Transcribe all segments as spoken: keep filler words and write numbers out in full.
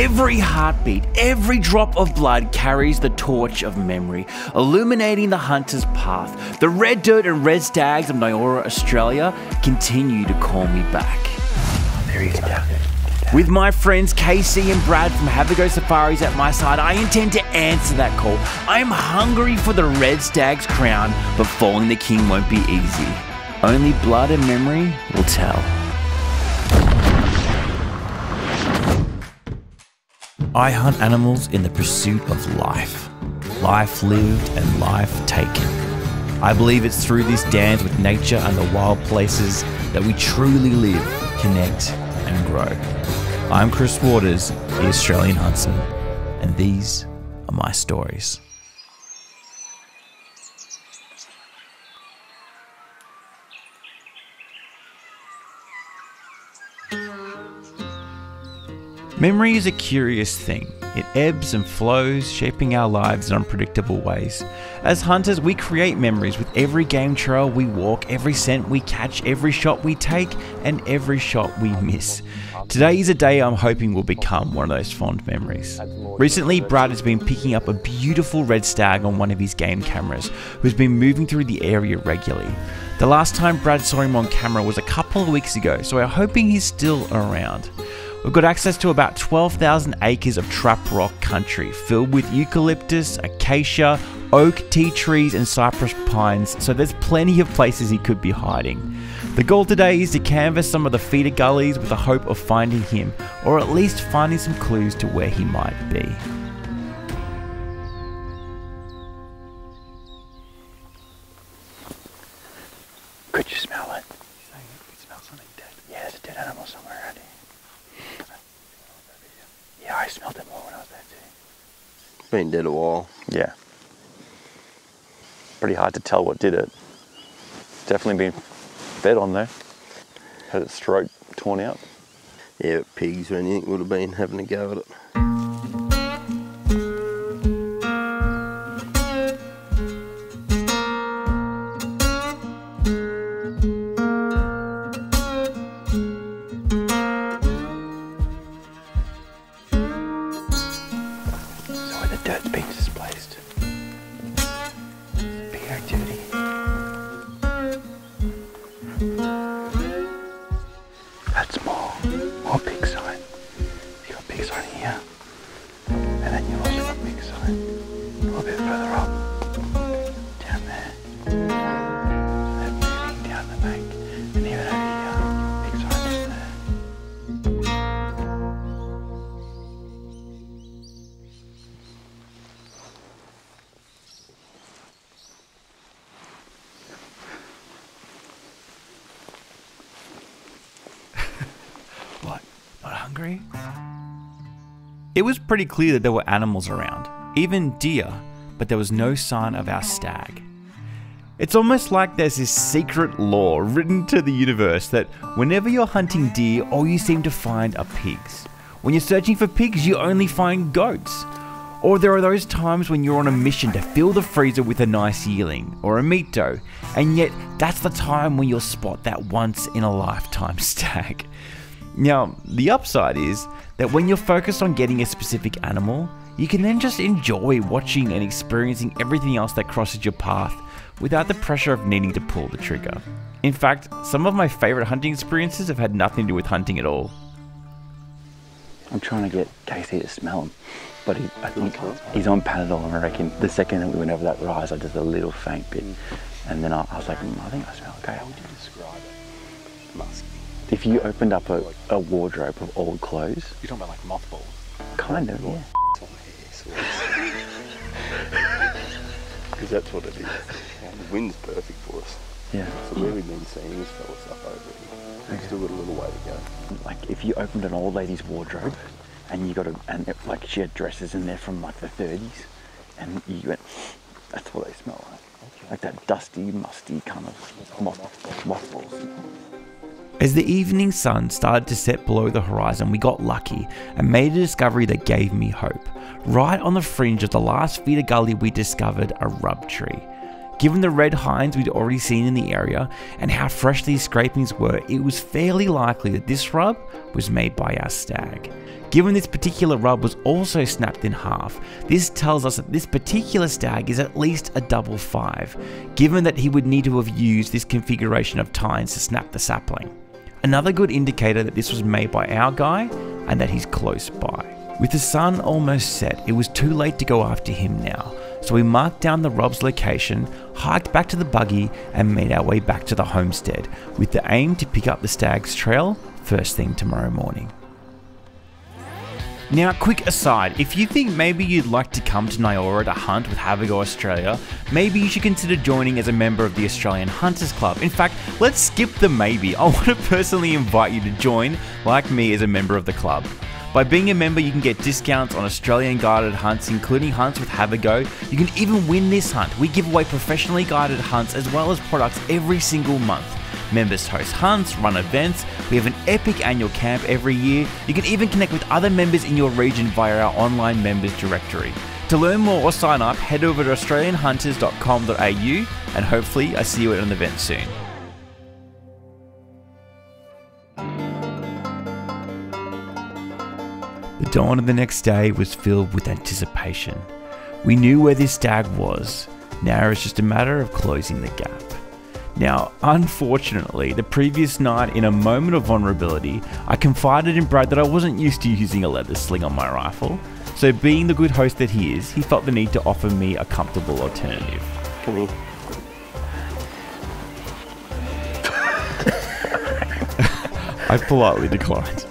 Every heartbeat, every drop of blood carries the torch of memory, illuminating the hunter's path. The red dirt and red stags of Nyora Australia continue to call me back. There he is. With my friends Casey and Brad from Havago Safaris at my side, I intend to answer that call. I am hungry for the red stag's crown, but following the king won't be easy. Only blood and memory will tell. I hunt animals in the pursuit of life. Life lived and life taken. I believe it's through this dance with nature and the wild places that we truly live, connect and grow. I'm Chris Waters, the Australian Huntsman, and these are my stories. Memory is a curious thing. It ebbs and flows, shaping our lives in unpredictable ways. As hunters, we create memories with every game trail we walk, every scent we catch, every shot we take, and every shot we miss. Today is a day I'm hoping will become one of those fond memories. Recently, Brad has been picking up a beautiful red stag on one of his game cameras, who's been moving through the area regularly. The last time Brad saw him on camera was a couple of weeks ago, so we're hoping he's still around. We've got access to about twelve thousand acres of trap rock country, filled with eucalyptus, acacia, oak, tea trees and cypress pines, so there's plenty of places he could be hiding. The goal today is to canvas some of the feeder gullies with the hope of finding him, or at least finding some clues to where he might be. Could you smell it? I could smell something dead. Yeah, there's a dead animal somewhere around here. Yeah, I smelled it more when I was there too. It's been dead a while. Yeah. Pretty hard to tell what did it. Definitely been fed on though. Had its throat torn out. Yeah, pigs or anything would have been having a go at it. It was pretty clear that there were animals around, even deer, but there was no sign of our stag. It's almost like there's this secret law written to the universe that whenever you're hunting deer, all you seem to find are pigs. When you're searching for pigs, you only find goats. Or there are those times when you're on a mission to fill the freezer with a nice yearling or a meat doe, and yet that's the time when you'll spot that once in a lifetime stag. Now, the upside is that when you're focused on getting a specific animal, you can then just enjoy watching and experiencing everything else that crosses your path without the pressure of needing to pull the trigger. In fact, some of my favorite hunting experiences have had nothing to do with hunting at all. I'm trying to get Casey to smell him, but he, I think he's on Panadol, and I reckon the second that we went over that rise, I did a little faint bit, and then I, I was like, mm, I think I smell okay. How would you describe it? Musky. If you opened up a, a wardrobe of old clothes. You're talking about like mothballs? Kind of, yeah. Because that's what it is. The wind's perfect for us. Yeah. So where we've been seeing this fella stuff over here. We've still got a little way to go. Like if you opened an old lady's wardrobe and you got a, and it, like she had dresses in there from like the thirties and you went, that's what they smell like. Okay. Like that dusty, musty kind of moth, mothballs. As the evening sun started to set below the horizon, we got lucky and made a discovery that gave me hope. Right on the fringe of the last feeder gully, we discovered a rub tree. Given the red hinds we'd already seen in the area and how fresh these scrapings were, it was fairly likely that this rub was made by our stag. Given this particular rub was also snapped in half, this tells us that this particular stag is at least a double five, given that he would need to have used this configuration of tines to snap the sapling. Another good indicator that this was made by our guy and that he's close by. With the sun almost set, it was too late to go after him now, so we marked down the rub's location, hiked back to the buggy and made our way back to the homestead with the aim to pick up the stag's trail first thing tomorrow morning. Now, quick aside, if you think maybe you'd like to come to Nyora to hunt with Havago Australia, maybe you should consider joining as a member of the Australian Hunters Club. In fact, let's skip the maybe. I want to personally invite you to join, like me, as a member of the club. By being a member, you can get discounts on Australian guided hunts, including hunts with Havago. You can even win this hunt. We give away professionally guided hunts as well as products every single month. Members host hunts, run events, we have an epic annual camp every year. You can even connect with other members in your region via our online members directory. To learn more or sign up, head over to australian hunters dot com dot a u and hopefully I see you at an event soon. The dawn of the next day was filled with anticipation. We knew where this stag was. Now it's just a matter of closing the gap. Now, unfortunately, the previous night, in a moment of vulnerability, I confided in Brad that I wasn't used to using a leather sling on my rifle. So being the good host that he is, he felt the need to offer me a comfortable alternative. Come here. I politely declined.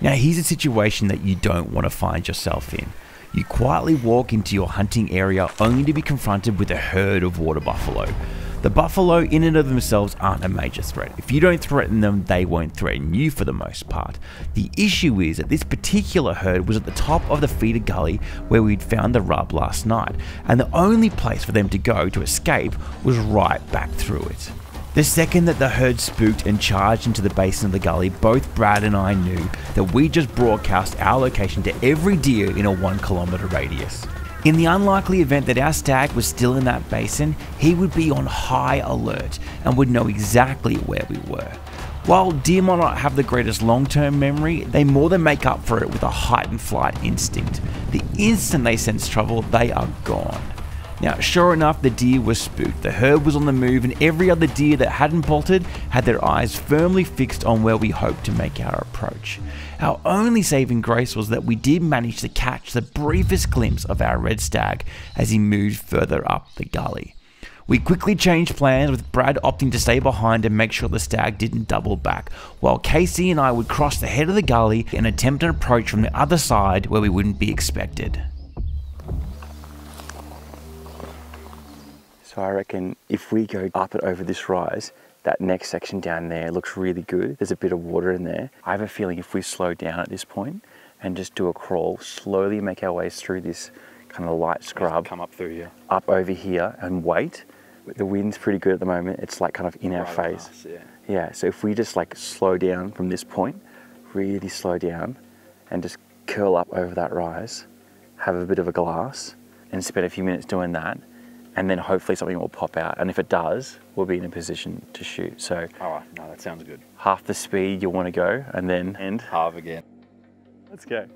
Now, here's a situation that you don't want to find yourself in. You quietly walk into your hunting area only to be confronted with a herd of water buffalo. The buffalo in and of themselves aren't a major threat. If you don't threaten them, they won't threaten you for the most part. The issue is that this particular herd was at the top of the feeder gully where we'd found the rub last night, and the only place for them to go to escape was right back through it. The second that the herd spooked and charged into the basin of the gully, both Brad and I knew that we just broadcast our location to every deer in a one kilometer radius. In the unlikely event that our stag was still in that basin, he would be on high alert and would know exactly where we were. While deer might not have the greatest long-term memory, they more than make up for it with a hide and flight instinct. The instant they sense trouble, they are gone. Now, sure enough, the deer were spooked. The herd was on the move and every other deer that hadn't bolted had their eyes firmly fixed on where we hoped to make our approach. Our only saving grace was that we did manage to catch the briefest glimpse of our red stag as he moved further up the gully. We quickly changed plans, with Brad opting to stay behind and make sure the stag didn't double back, while Casey and I would cross the head of the gully and attempt an approach from the other side where we wouldn't be expected. So I reckon if we go up it over this rise, that next section down there looks really good. There's a bit of water in there. I have a feeling if we slow down at this point and just do a crawl, slowly make our ways through this kind of light scrub, come up through here, up over here and wait. The wind's pretty good at the moment. It's like kind of in our right face. Us, yeah. yeah. So if we just like slow down from this point, really slow down and just curl up over that rise, have a bit of a glass and spend a few minutes doing that. And then hopefully something will pop out. And if it does, we'll be in a position to shoot. So, all right, no, that sounds good. Half the speed you want to go and then end. Half again. Let's go.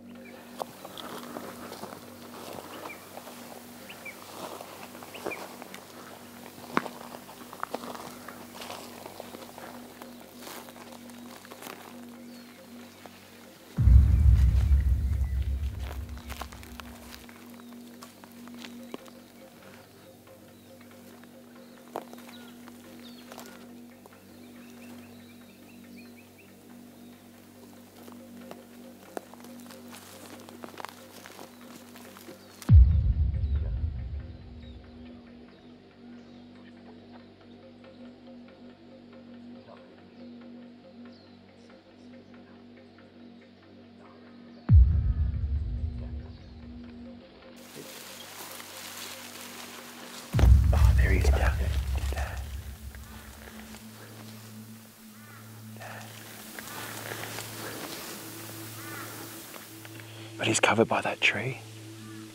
But he's covered by that tree.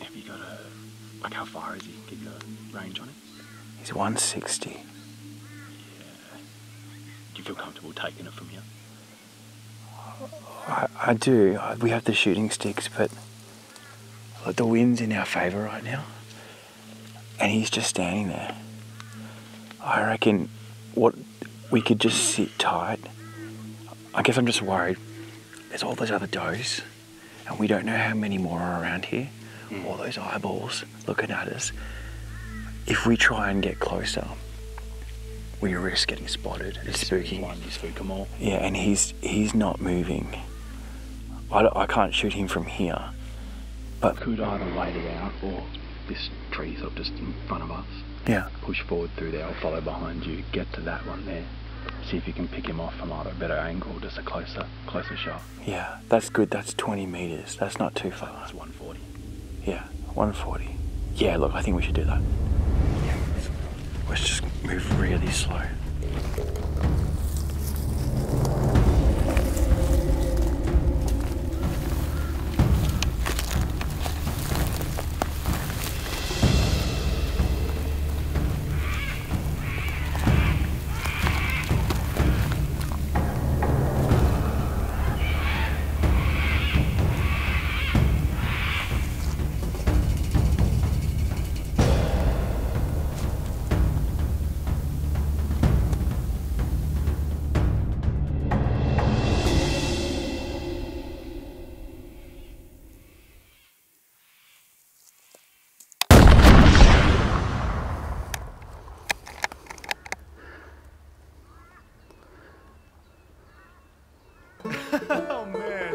Have you got Like, how far is he? Give you a range on it. He's one sixty. Yeah. Do you feel comfortable taking it from here? I, I do. We have the shooting sticks, but look, the wind's in our favour right now. And he's just standing there. I reckon what we could just sit tight. I guess I'm just worried. There's all those other does, and we don't know how many more are around here. Mm. All those eyeballs looking at us. If we try and get closer, we risk getting spotted and spooking. Yeah, and he's he's not moving. I, I can't shoot him from here. But could either wait it out, or this tree's up just in front of us. Yeah. Push forward through there, I'll follow behind you, get to that one there. See if you can pick him off from either a better angle, just a closer closer shot. Yeah, that's good, that's twenty metres. That's not too far. That's one forty. Yeah, one forty. Yeah, look, I think we should do that. Yeah. Let's just move really slow.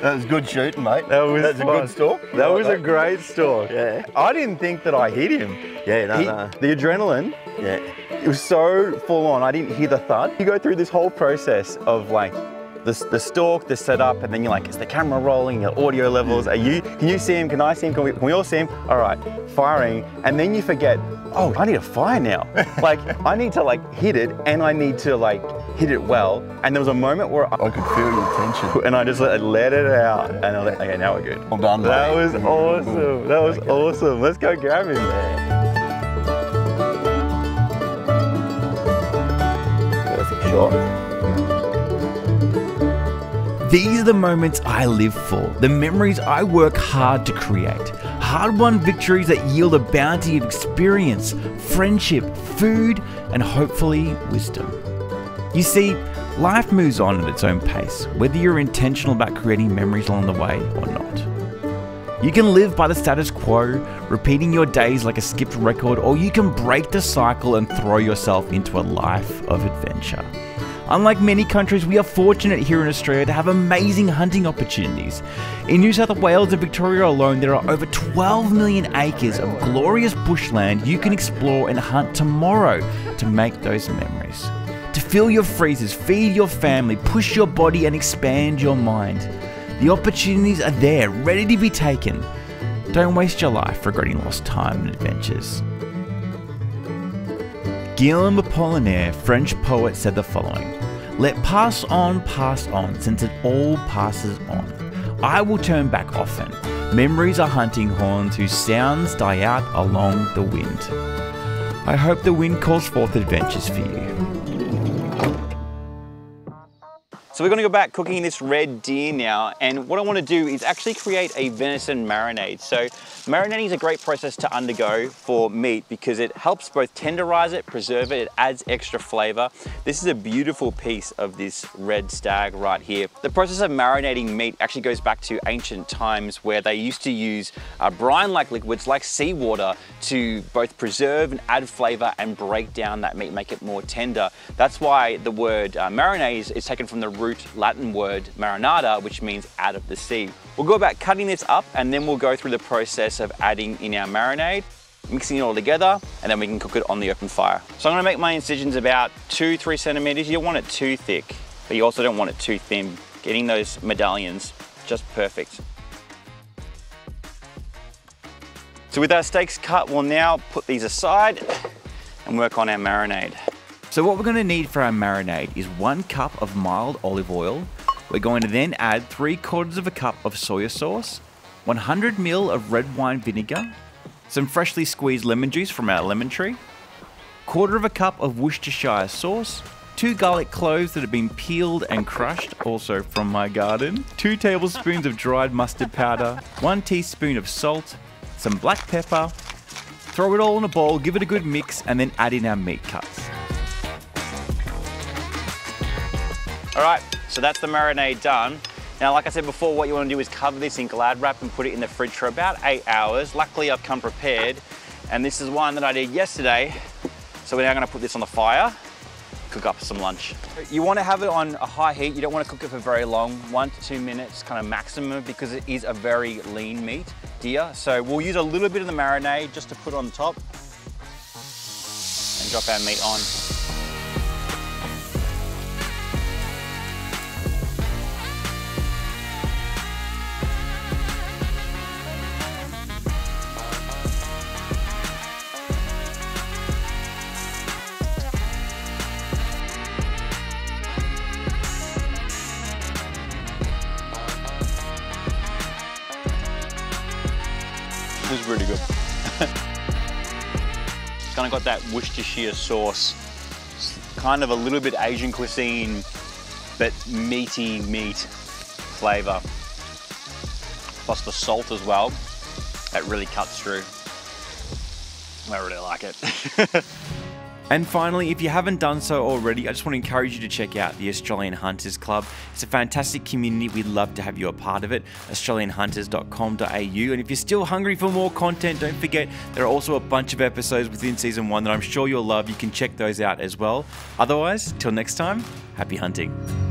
That was good shooting, mate. That was That's a good stalk. That was a great stalk. Yeah. I didn't think that I hit him. Yeah, no, he, no. The adrenaline, yeah, it was so full on. I didn't hear the thud. You go through this whole process of like the, the stalk, the setup, and then you're like, is the camera rolling, your audio levels, are you, can you see him, can I see him, can we, can we all see him? All right, firing, and then you forget, oh, I need to fire now. Like, I need to like hit it, and I need to like hit it well. And there was a moment where I, I could feel your tension, and I just let, let it out. And I was like, okay, now we're good. I'm done. That mate. was awesome. That was okay. awesome. Let's go grab him, man. Perfect shot. These are the moments I live for, the memories I work hard to create. Hard-won victories that yield a bounty of experience, friendship, food, and hopefully wisdom. You see, life moves on at its own pace, whether you're intentional about creating memories along the way or not. You can live by the status quo, repeating your days like a skipped record, or you can break the cycle and throw yourself into a life of adventure. Unlike many countries, we are fortunate here in Australia to have amazing hunting opportunities. In New South Wales and Victoria alone, there are over twelve million acres of glorious bushland you can explore and hunt tomorrow to make those memories. To fill your freezers, feed your family, push your body and expand your mind. The opportunities are there, ready to be taken. Don't waste your life regretting lost time and adventures. Guillaume Apollinaire, French poet, said the following: "Let pass on, pass on, since it all passes on. I will turn back often. Memories are hunting horns whose sounds die out along the wind." I hope the wind calls forth adventures for you. So we're gonna go back cooking this red deer now, and what I wanna do is actually create a venison marinade. So marinating is a great process to undergo for meat because it helps both tenderize it, preserve it, it adds extra flavor. This is a beautiful piece of this red stag right here. The process of marinating meat actually goes back to ancient times where they used to use uh, brine-like liquids like seawater to both preserve and add flavor and break down that meat, make it more tender. That's why the word uh, marinade is, is taken from the root Latin word marinata, which means out of the sea. We'll go about cutting this up and then we'll go through the process of adding in our marinade, mixing it all together, and then we can cook it on the open fire. So I'm gonna make my incisions about two, three centimeters. You don't want it too thick, but you also don't want it too thin. Getting those medallions, just perfect. So with our steaks cut, we'll now put these aside and work on our marinade. So what we're gonna need for our marinade is one cup of mild olive oil. We're going to then add three quarters of a cup of soya sauce, one hundred mil of red wine vinegar, some freshly squeezed lemon juice from our lemon tree, quarter of a cup of Worcestershire sauce, two garlic cloves that have been peeled and crushed, also from my garden, two tablespoons of dried mustard powder, one teaspoon of salt, some black pepper. Throw it all in a bowl, give it a good mix, and then add in our meat cuts. All right, so that's the marinade done. Now, like I said before, what you want to do is cover this in glad wrap and put it in the fridge for about eight hours. Luckily, I've come prepared, and this is one that I did yesterday. So we're now going to put this on the fire. Cook up some lunch. You want to have it on a high heat. You don't want to cook it for very long, one to two minutes kind of maximum, because it is a very lean meat, deer. So we'll use a little bit of the marinade just to put on top and drop our meat on. This is really good. It's kind of got that Worcestershire sauce, it's kind of a little bit Asian cuisine, but meaty meat flavour. Plus the salt as well, that really cuts through. I really like it. And finally, if you haven't done so already, I just want to encourage you to check out the Australian Hunters Club. It's a fantastic community. We'd love to have you a part of it, australian hunters dot com dot A U. And if you're still hungry for more content, don't forget, there are also a bunch of episodes within season one that I'm sure you'll love. You can check those out as well. Otherwise, till next time, happy hunting.